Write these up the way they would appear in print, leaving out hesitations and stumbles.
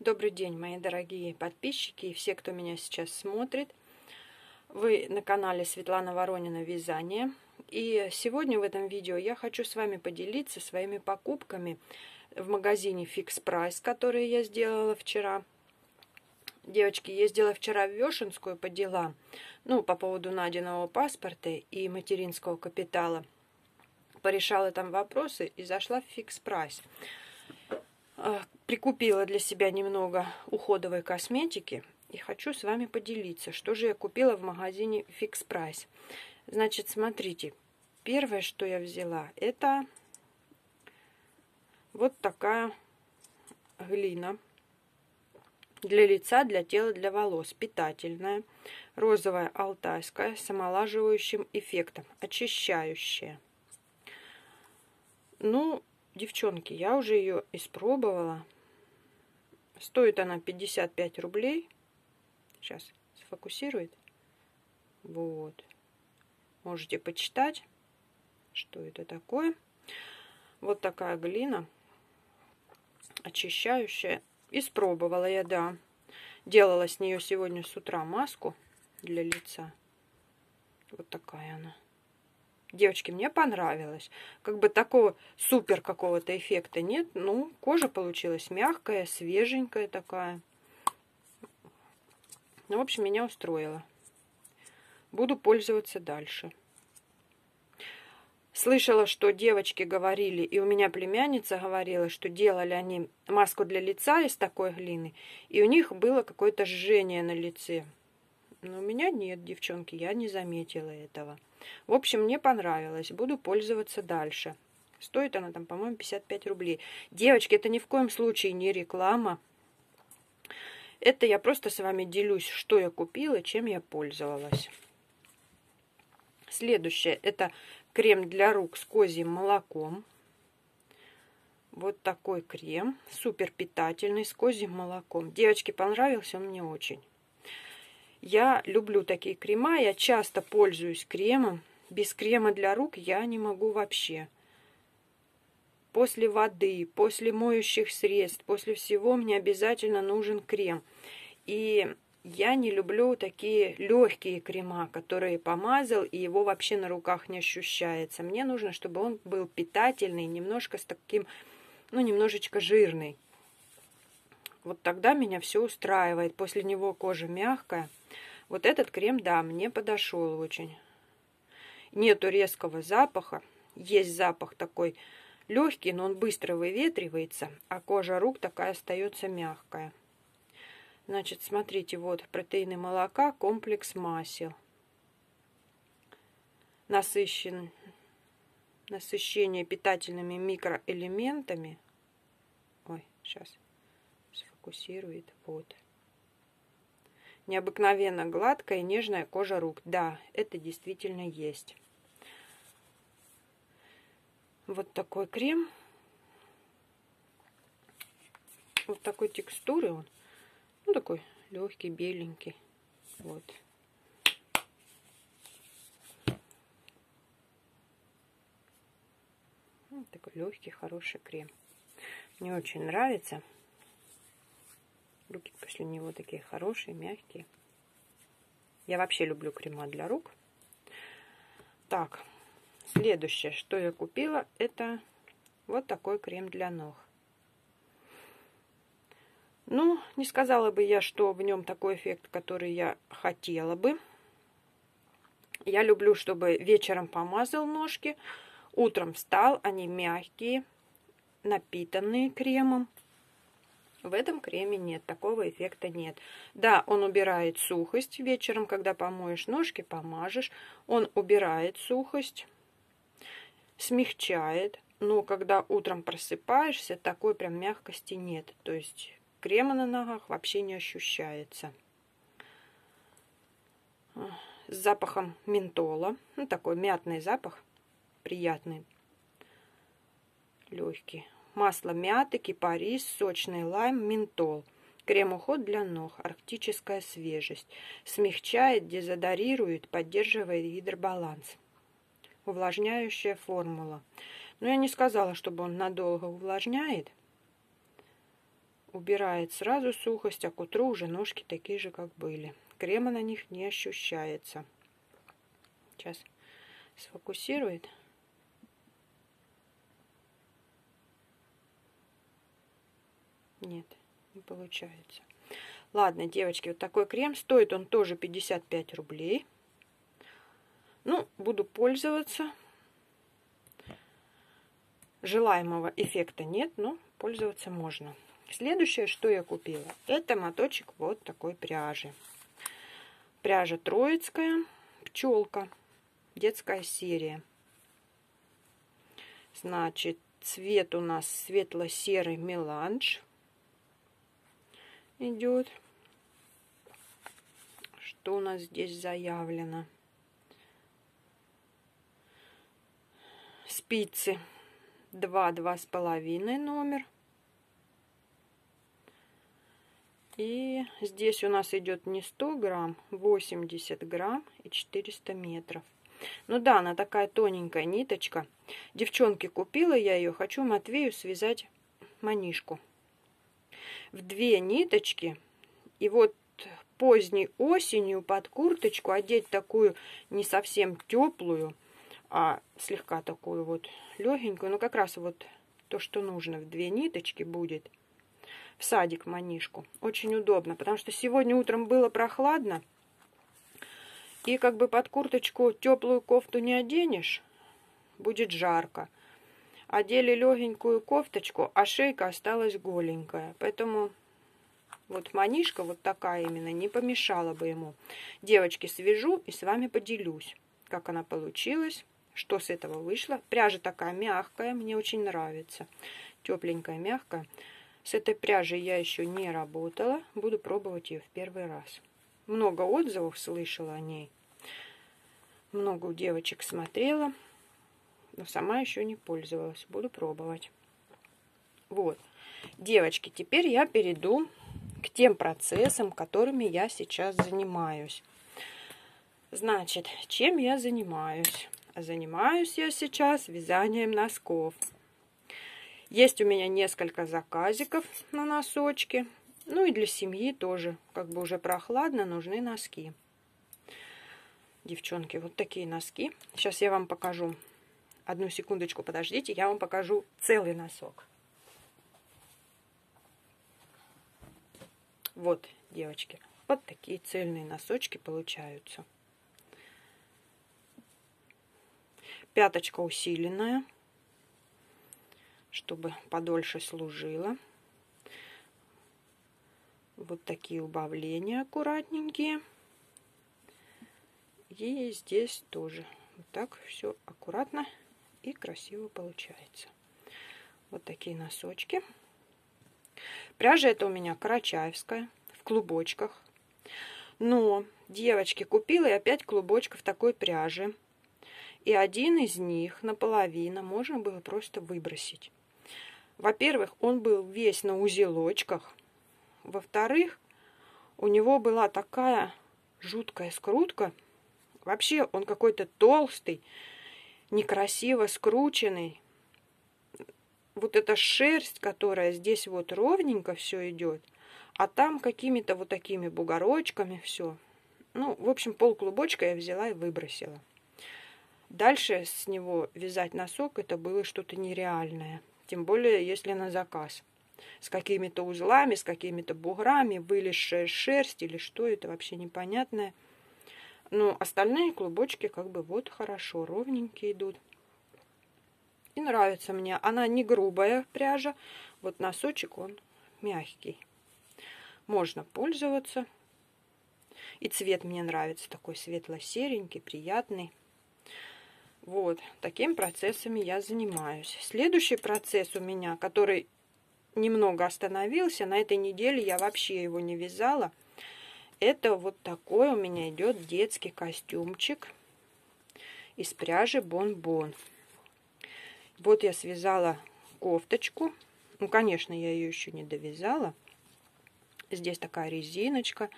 Добрый день, мои дорогие подписчики и все, кто меня сейчас смотрит. Вы на канале Светлана Воронина «Вязание». И сегодня в этом видео я хочу с вами поделиться своими покупками в магазине «Фикс Прайс», которые я сделала вчера. Девочки, я ездила вчера в Вешенскую по делам, ну, по поводу Надиного паспорта и материнского капитала. Порешала там вопросы и зашла в «Фикс Прайс». Прикупила для себя немного уходовой косметики и хочу с вами поделиться, что же я купила в магазине Фикс Прайс. Значит, смотрите, первое, что я взяла, это вот такая глина для лица, для тела, для волос, питательная, розовая алтайская, с омолаживающим эффектом, очищающая. Ну, девчонки, я уже ее испробовала. Стоит она 55 рублей. Сейчас сфокусирует. Вот. Можете почитать, что это такое. Вот такая глина, очищающая. Испробовала я, да. Делала с нее сегодня с утра маску для лица. Вот такая она. Девочки, мне понравилось. Как бы такого супер какого-то эффекта нет. Ну, кожа получилась мягкая, свеженькая такая. Ну, в общем, меня устроило. Буду пользоваться дальше. Слышала, что девочки говорили, и у меня племянница говорила, что делали они маску для лица из такой глины, и у них было какое-то жжение на лице. Но у меня нет, девчонки, я не заметила этого. В общем, мне понравилось. Буду пользоваться дальше. Стоит она там, по-моему, 55 рублей. Девочки, это ни в коем случае не реклама. Это я просто с вами делюсь, что я купила, чем я пользовалась. Следующее. Это крем для рук с козьим молоком. Вот такой крем. Супер питательный, с козьим молоком. Девочки, понравился он мне очень. Я люблю такие крема, я часто пользуюсь кремом. Без крема для рук я не могу вообще. После воды, после моющих средств, после всего мне обязательно нужен крем. И я не люблю такие легкие крема, которые помазал, и его вообще на руках не ощущается. Мне нужно, чтобы он был питательный, немножко с таким, ну, немножечко жирный. Вот тогда меня все устраивает. После него кожа мягкая. Вот этот крем, да, мне подошел очень. Нету резкого запаха. Есть запах такой легкий, но он быстро выветривается, а кожа рук такая остается мягкая. Значит, смотрите, вот протеины молока, комплекс масел. Насыщение питательными микроэлементами. Ой, сейчас. Вот. Необыкновенно гладкая и нежная кожа рук. Да, это действительно есть. Вот такой крем. Вот такой текстуры он. Ну, такой легкий, беленький. Вот. Вот такой легкий, хороший крем. Мне очень нравится. Руки после него такие хорошие, мягкие. Я вообще люблю крема для рук. Так, следующее, что я купила, это вот такой крем для ног. Ну, не сказала бы я, что в нем такой эффект, который я хотела бы. Я люблю, чтобы вечером помазал ножки, утром встал, они мягкие, напитанные кремом. В этом креме нет, такого эффекта нет. Да, он убирает сухость вечером, когда помоешь ножки, помажешь. Он убирает сухость, смягчает. Но когда утром просыпаешься, такой прям мягкости нет. То есть крема на ногах вообще не ощущается. С запахом ментола. Ну, такой мятный запах, приятный, легкий. Масло мяты, кипарис, сочный лайм, ментол. Крем-уход для ног. Арктическая свежесть. Смягчает, дезодорирует, поддерживает гидробаланс. Увлажняющая формула. Но я не сказала, чтобы он надолго увлажняет. убирает сразу сухость, а к утру уже ножки такие же, как были. Крема на них не ощущается. Сейчас сфокусирует. Нет, не получается. Ладно, девочки, вот такой крем. Стоит он тоже 55 рублей. Ну, буду пользоваться. Желаемого эффекта нет, но пользоваться можно. Следующее, что я купила, это моточек вот такой пряжи. Пряжа Троицкая, Пчелка, детская серия. Значит, цвет у нас светло-серый меланж идет. Что у нас здесь заявлено? Спицы 2-2,5 номер. И здесь у нас идет не 100 грамм, 80 грамм и 400 метров. Ну да, она такая тоненькая ниточка. Девчонки, купила я ее, хочу Матвею связать манишку. В две ниточки. И вот поздней осенью под курточку одеть такую не совсем теплую, а слегка такую вот легенькую. Но как раз вот то, что нужно. В две ниточки будет. В садик манишку. Очень удобно, потому что сегодня утром было прохладно. И как бы под курточку теплую кофту не оденешь, будет жарко. Одели легенькую кофточку, а шейка осталась голенькая. Поэтому вот манишка вот такая именно не помешала бы ему. Девочки, свяжу и с вами поделюсь, как она получилась, что с этого вышло. Пряжа такая мягкая, мне очень нравится. Тепленькая, мягкая. С этой пряжей я еще не работала. Буду пробовать ее в первый раз. Много отзывов слышала о ней. Много у девочек смотрела. Но сама еще не пользовалась. Буду пробовать. Вот. Девочки, теперь я перейду к тем процессам, которыми я сейчас занимаюсь. Значит, чем я занимаюсь? Занимаюсь я сейчас вязанием носков. Есть у меня несколько заказиков на носочки. Ну и для семьи тоже, как бы уже прохладно, нужны носки. Девчонки, вот такие носки. Сейчас я вам покажу. Одну секундочку, подождите, я вам покажу целый носок. Вот, девочки, вот такие цельные носочки получаются. Пяточка усиленная, чтобы подольше служила. Вот такие убавления аккуратненькие. И здесь тоже. Вот так все аккуратно и красиво получается. Вот такие носочки. Пряжа это у меня карачаевская, в клубочках. Но, девочки, купила я 5 клубочков такой пряжи. И один из них наполовину можно было просто выбросить. Во-первых, он был весь на узелочках. Во-вторых, у него была такая жуткая скрутка. Вообще он какой-то толстый, некрасиво скрученный. Вот эта шерсть, которая здесь вот ровненько все идет, а там какими-то вот такими бугорочками все. Ну, в общем, полклубочка я взяла и выбросила. Дальше с него вязать носок это было что-то нереальное. Тем более, если на заказ. С какими-то узлами, с какими-то буграми, вылезшая шерсть или что, это вообще непонятное. Но остальные клубочки как бы вот хорошо, ровненькие идут. И нравится мне. Она не грубая пряжа. Вот носочек он мягкий. Можно пользоваться. И цвет мне нравится. Такой светло-серенький, приятный. Вот. Такими процессами я занимаюсь. Следующий процесс у меня, который немного остановился. На этой неделе я вообще его не вязала. Это вот такой у меня идет детский костюмчик из пряжи бон-бон. Вот я связала кофточку. Ну, конечно, я ее еще не довязала. Здесь такая резиночка.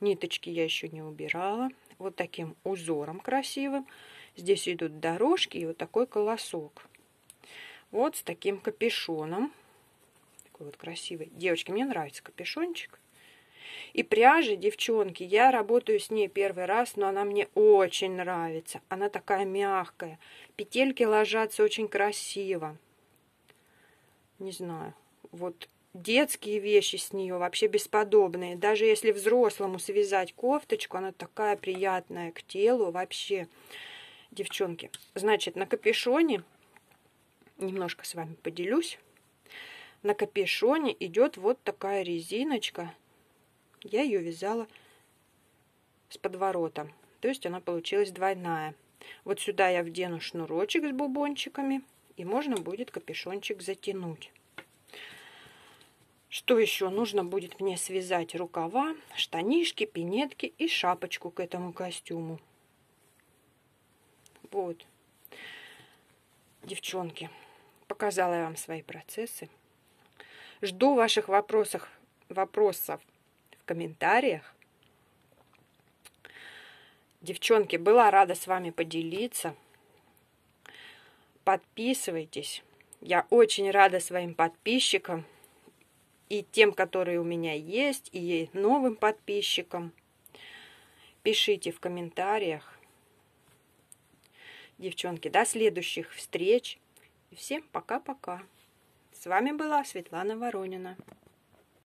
Ниточки я еще не убирала. Вот таким узором красивым. Здесь идут дорожки и вот такой колосок. Вот с таким капюшоном. такой вот красивый. Девочки, мне нравится капюшончик. И пряжа, девчонки, я работаю с ней первый раз, но она мне очень нравится. Она такая мягкая. Петельки ложатся очень красиво. Не знаю. Вот детские вещи с нее вообще бесподобные. Даже если взрослому связать кофточку, она такая приятная к телу вообще. Девчонки, значит, на капюшоне, немножко с вами поделюсь, на капюшоне идет вот такая резиночка. Я ее вязала с подворотом, то есть она получилась двойная. Вот сюда я вдену шнурочек с бубончиками, и можно будет капюшончик затянуть. Что еще? Нужно будет мне связать рукава, штанишки, пинетки и шапочку к этому костюму. Вот. Девчонки, показала я вам свои процессы. Жду ваших вопросов в комментариях. Девчонки, была рада с вами поделиться. Подписывайтесь. Я очень рада своим подписчикам. И тем, которые у меня есть, и новым подписчикам. Пишите в комментариях. Девчонки, до следующих встреч. Всем пока-пока. С вами была Светлана Воронина.